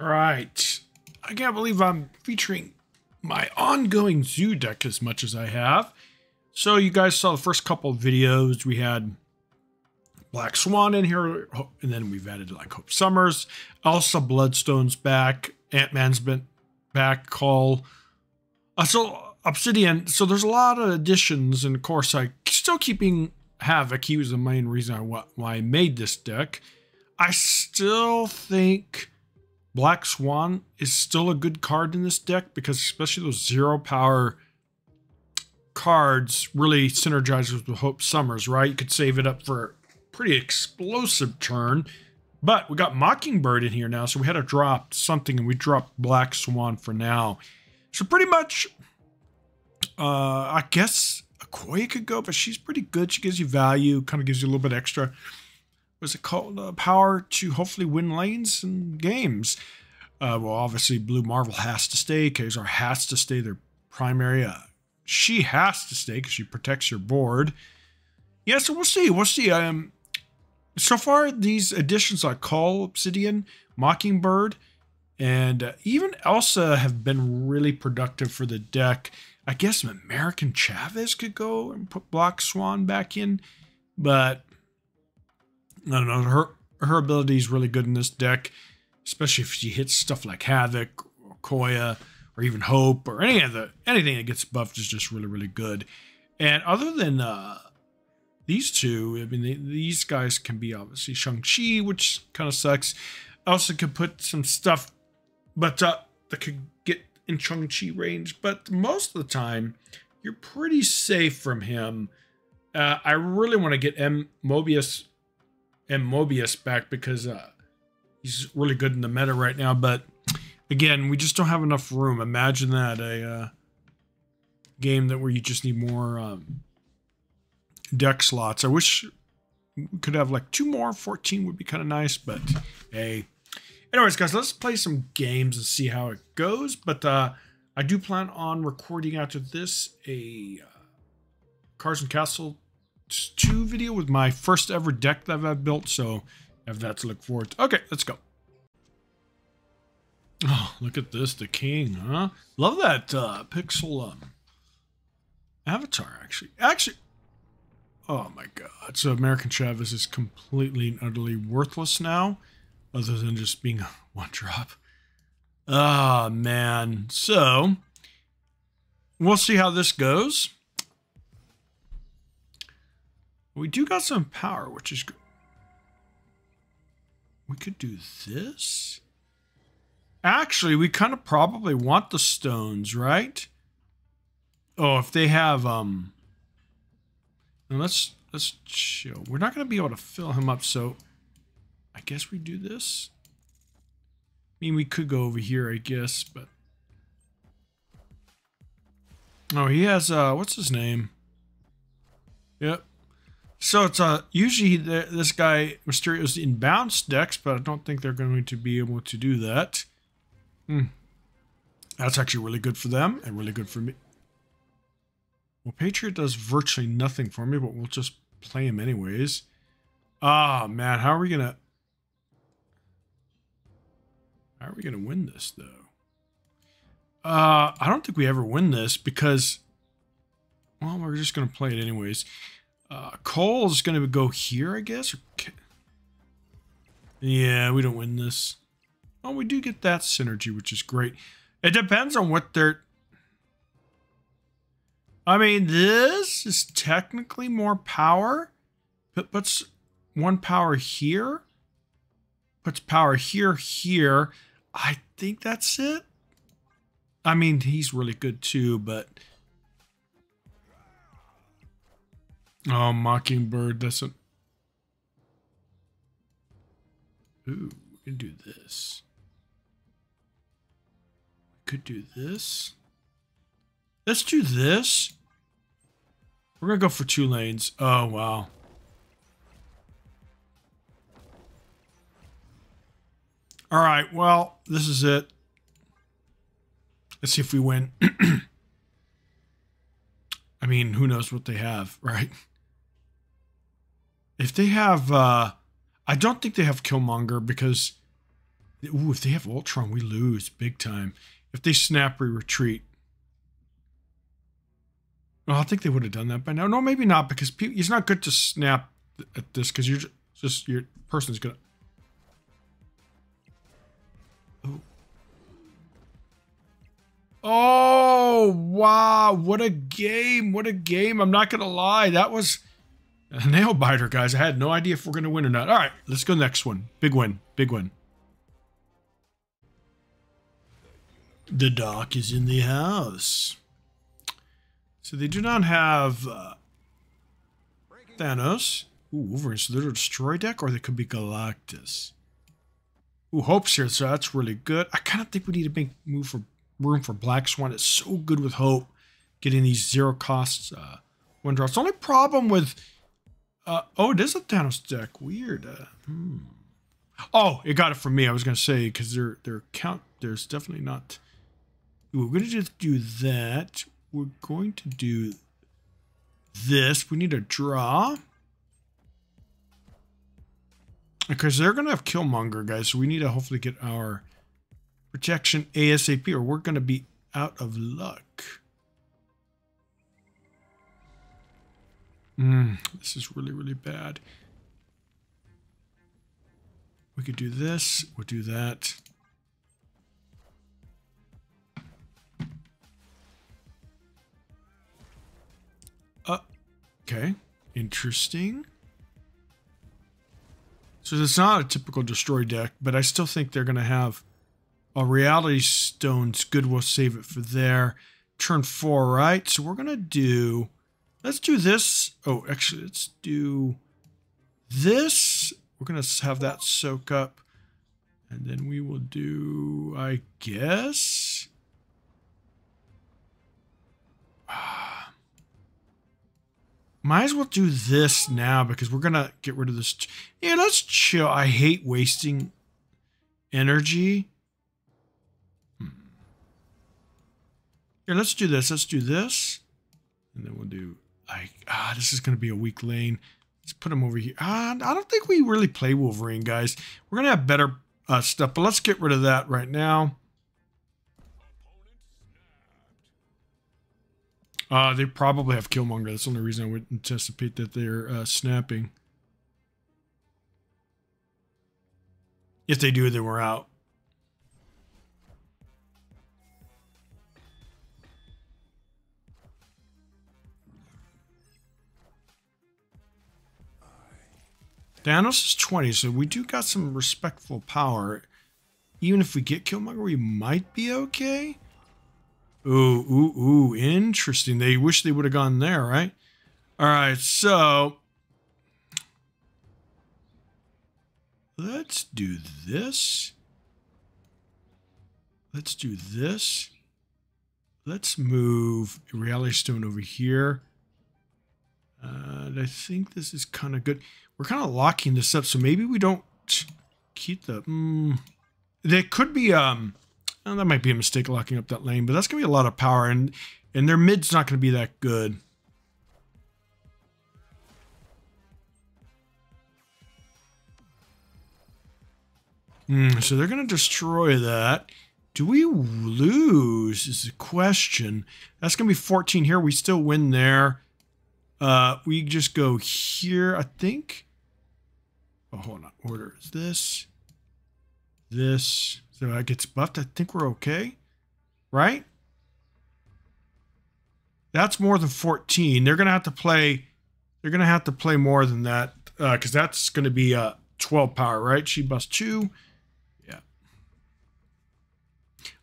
All right. I can't believe I'm featuring my ongoing zoo deck as much as I have. So you guys saw the first couple of videos. We had Black Swan in here, and then we've added like Hope Summers. Elsa Bloodstone's back. Ant-Man's been back. So Obsidian. So there's a lot of additions, and of course I'm still keeping Havok. He was the main reason why I made this deck. I still think Black Swan is still a good card in this deck, because especially those zero power cards really synergizes with Hope Summers, right? You could save it up for a pretty explosive turn. But we got Mockingbird in here now, so we had to drop something, and we dropped Black Swan for now. So pretty much, I guess Koya could go, but she's pretty good. She gives you value, kind of gives you a little bit extra. What's it called? Power to hopefully win lanes and games. Well, obviously, Blue Marvel has to stay. Ka-Zar has to stay their primary. She has to stay because she protects your board. Yeah, so we'll see. We'll see. So far, these additions like Obsidian, Mockingbird, and even Elsa have been really productive for the deck. I guess American Chavez could go and put Black Swan back in, but I don't know. Her ability is really good in this deck, especially if she hits stuff like Havok or Koya or even Hope or anything that gets buffed is just really, really good. And other than these two, I mean, these guys can be obviously Shang-Chi, which kind of sucks. Elsa could put some stuff, but that could get in Shang-Chi range, but most of the time you're pretty safe from him. I really want to get Mobius back, because he's really good in the meta right now, but again, we just don't have enough room. Imagine that, a game that where you just need more deck slots. I wish we could have like 2 more. 14 would be kind of nice, but hey. Anyways, guys, let's play some games and see how it goes. But I do plan on recording after this a Cards and Castles 2 video with my first ever deck that I've built. So I have that to look forward to. Okay, let's go. Oh, look at this. The king, huh? Love that pixel avatar, actually. Oh, my God. So American Chavez is completely and utterly worthless now, other than just being a 1-drop. Ah, man. So, we'll see how this goes. We do got some power, which is good. We could do this. Actually, we kind of probably want the stones, right? Oh, if they have, let's chill. We're not going to be able to fill him up, so I guess we do this. I mean, we could go over here, I guess, but oh, he has what's his name? Yep. So it's usually this guy Mysterio's in bounce decks, but I don't think they're going to be able to do that. That's actually really good for them and really good for me. Well, Patriot does virtually nothing for me, but we'll just play him anyways. Ah, man, how are we gonna? How are we going to win this, though? I don't think we ever win this because, well, we're just going to play it anyways. Cole's going to go here, I guess. Okay. Yeah, we don't win this. Oh, we do get that synergy, which is great. It depends on what they're... I mean, this is technically more power. But puts 1 power here. Puts power here, here. I think that's it. I mean, he's really good too, but... Oh, Mockingbird, that's a... Ooh, we can do this. We could do this. Let's do this. We're going to go for 2 lanes. Oh, wow. All right, well, this is it. Let's see if we win. I mean, who knows what they have, right? If they have... I don't think they have Killmonger because Ooh, if they have Ultron, we lose big time. If they snap, we retreat. Well, I think they would have done that by now. No, maybe not, because it's not good to snap at this, because you're just, your person's gonna... Ooh. Oh, wow. What a game. What a game. I'm not gonna lie. That was a nail-biter, guys. I had no idea if we're gonna win or not. All right, let's go next one. Big win. Big win. The doc is in the house. So they do not have Thanos. Ooh, Wolverine. So they're a destroy deck, or they could be Galactus. Ooh, Hope's here, so that's really good. I kind of think we need to make move for room for Black Swan. It's so good with Hope, getting these zero costs, one drops. The only problem with, oh, it is a Thanos deck. Weird. Oh, it got it from me. I was gonna say, because their count, there's definitely not. Ooh, we're gonna just do that. We're going to do this. We need a draw. Because they're going to have Killmonger, guys. So we need to hopefully get our protection ASAP, or we're going to be out of luck. This is really, really bad. We could do this. We'll do that. Okay, interesting. So it's not a typical destroy deck, but I still think they're going to have a Reality Stone's good. We'll save it for there. Turn four, right? So we're going to do... Let's do this. Oh, actually, let's do this. We're going to have that soak up. And then we will do, I guess... Might as well do this now, because we're going to get rid of this. Yeah, let's chill. I hate wasting energy. Here, let's do this. Let's do this. And then we'll do... this is going to be a weak lane. Let's put him over here. I don't think we really play Wolverine, guys. We're going to have better stuff, but let's get rid of that right now. They probably have Killmonger. That's the only reason I would anticipate that they're snapping. If they do, then we're out. Thanos is 20, so we do got some respectful power. Even if we get Killmonger, we might be okay. Ooh, interesting. They wish they would have gone there, right? All right, so let's do this. Let's do this. Let's move Reality Stone over here. And I think this is kind of good. We're kind of locking this up, so maybe we don't keep the... There could be... Oh, that might be a mistake locking up that lane, but that's going to be a lot of power, and their mid's not going to be that good. So they're going to destroy that. Do we lose is the question. That's going to be 14 here. We still win there. We just go here, I think. Oh, hold on. Order is this. This. So that gets buffed. I think we're okay, right? That's more than 14. They're gonna have to play. They're gonna have to play more than that, because that's gonna be 12 power, right? She busts 2. Yeah.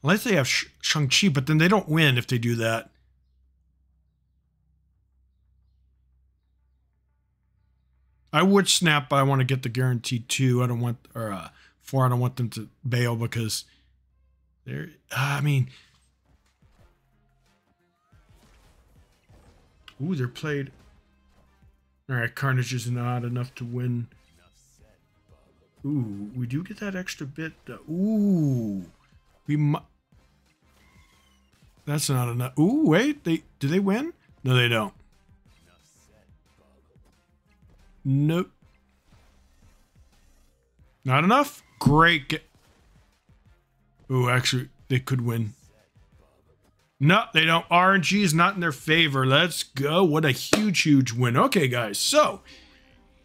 Unless they have Shang-Chi, but then they don't win if they do that. I would snap, but I want to get the guaranteed 2. I don't want I don't want them to bail, because they're, I mean, ooh, they're played. All right, Carnage is not enough to win. Ooh, we do get that extra bit. Ooh, we might. That's not enough. Ooh, wait, do they win? No, they don't. Nope. Not enough. Great. Ooh, actually, they could win. No, they don't. RNG is not in their favor. Let's go. What a huge, huge win. Okay, guys. So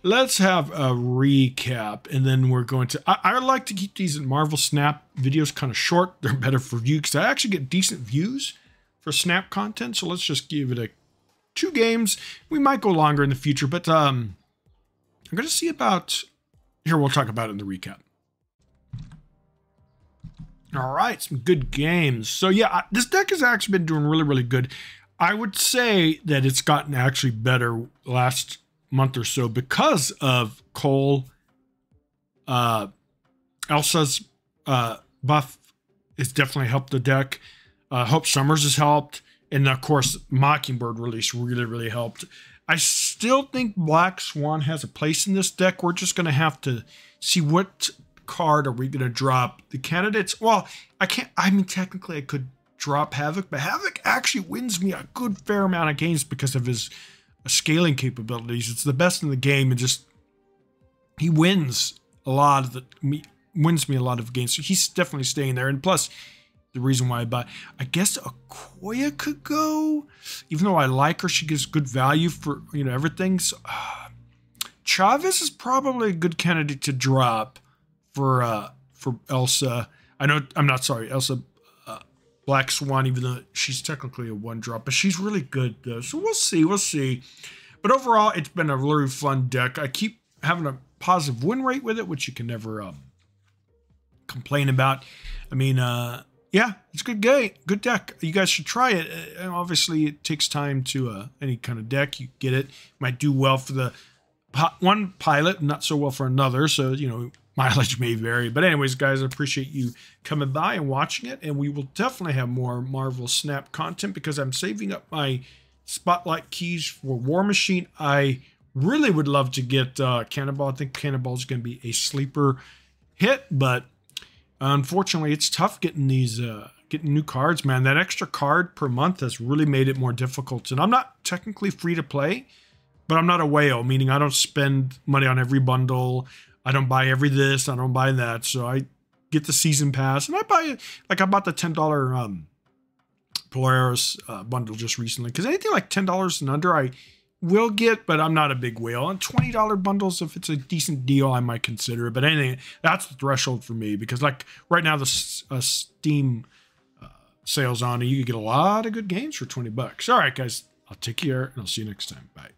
let's have a recap, and then we're going to... I like to keep these Marvel Snap videos kind of short. They're better for view because I actually get decent views for Snap content. So let's just give it a 2 games. We might go longer in the future, but I'm going to see about... Here, we'll talk about it in the recap. All right, some good games. So yeah, this deck has actually been doing really, really good. I would say that it's gotten actually better last month or so because of Cole, Elsa's buff has definitely helped the deck. Hope Summers has helped. And of course, Mockingbird release really, really helped. I still think Black Swan has a place in this deck. We're just going to have to see what card are we going to drop. The candidates, well, I can't, I mean, technically I could drop Havok, but Havok actually wins me a good fair amount of games because of his scaling capabilities. It's the best in the game, and just he wins a lot of the wins me a lot of games. So he's definitely staying there. And plus, the reason why I buy, I guess Koya could go, even though I like her, she gives good value for, you know, everything. So Chavez is probably a good candidate to drop for Elsa. I know, I'm not sorry, Elsa Black Swan, even though she's technically a 1-drop, but she's really good though. So we'll see, we'll see. But overall, it's been a really fun deck. I keep having a positive win rate with it, which you can never complain about. I mean, yeah, it's a good game, good deck. You guys should try it. And obviously, it takes time to any kind of deck. You get it. Might do well for the one pilot, not so well for another. So, you know, mileage may vary. But anyways, guys, I appreciate you coming by and watching it. And we will definitely have more Marvel Snap content because I'm saving up my spotlight keys for War Machine. I really would love to get Cannonball. I think Cannonball is going to be a sleeper hit, but unfortunately, it's tough getting these, getting new cards, man. That extra card per month has really made it more difficult. And I'm not technically free to play, but I'm not a whale, meaning I don't spend money on every bundle. I don't buy every this, I don't buy that. So I get the season pass, and I buy, like, I bought the $10 Polaris bundle just recently, because anything like $10 and under I will get, but I'm not a big whale. And $20 bundles, if it's a decent deal, I might consider it. But anything, that's the threshold for me, because like right now, the Steam sales on, you can get a lot of good games for $20. All right, guys, I'll take care, and I'll see you next time. Bye.